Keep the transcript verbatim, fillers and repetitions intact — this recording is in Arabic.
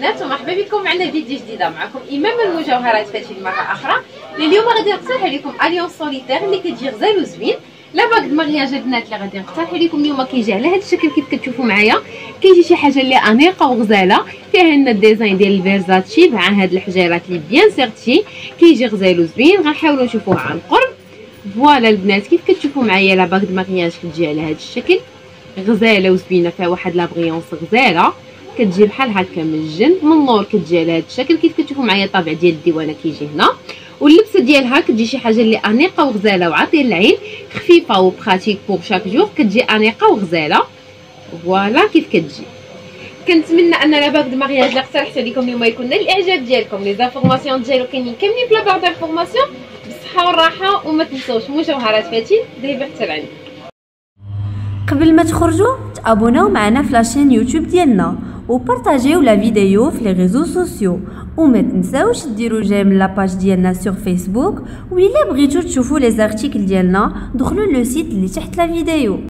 البنات ومرحبا بكم معنا فيديو جديده معكم امام المجوهرات فاتين مره اخرى. اليوم غادي نقترح عليكم اليون سوليتير اللي كتجي غزال وزوين لا باك دمارياج البنات اللي غادي نقترح عليكم اليوم. كيجي على هذا الشكل كيف كتشوفوا معايا، كيجي شي حاجه اللي انيقه وغزاله، فيها لنا الديزاين ديال الفيرزاتشي مع هاد الحجيرات اللي بيان سيرتي، كيجي غزال وزوين. غنحاولوا نشوفوه عن قرب. فوالا البنات كيف كتشوفوا معايا لا باك دمارياج كتجي على هذا الشكل غزاله وزوينه، فيها واحد لا بريونس غزاله، كتجي بحال هكا من الجنب من اللور، كتجي على هذا الشكل كيف كتشوفوا معايا. الطابع ديال الديوانه كيجي هنا، واللبسه ديالها كتجي شي حاجه اللي انيقه وغزاله وعاطيه العين، خفيفه وبراتيك بوغ شاك جوغ، كتجي انيقه وغزاله. فوالا كيف كتجي. كنتمنى ان لا باك د مارياج اللي اقترحت عليكم اليوم يكون نال الاعجاب ديالكم. لي زانفورماسيون ديالو كاينين كاملين في لا باك د انفورماسيون. بالصحه والراحه، وما تنساوش مجوهرات فاتين ذهبي حتى العين. قبل ما تخرجوا تابوناو معنا في لاشين يوتيوب ديالنا وبارطاجيو لا فيديو في لي ريزو سوسيو، وما تنساوش ديروا جيم لاباج ديالنا سور فيسبوك. و الا بغيتو تشوفوا لي زارتيكل ديالنا دخلوا لو سيت اللي تحت لا فيديو.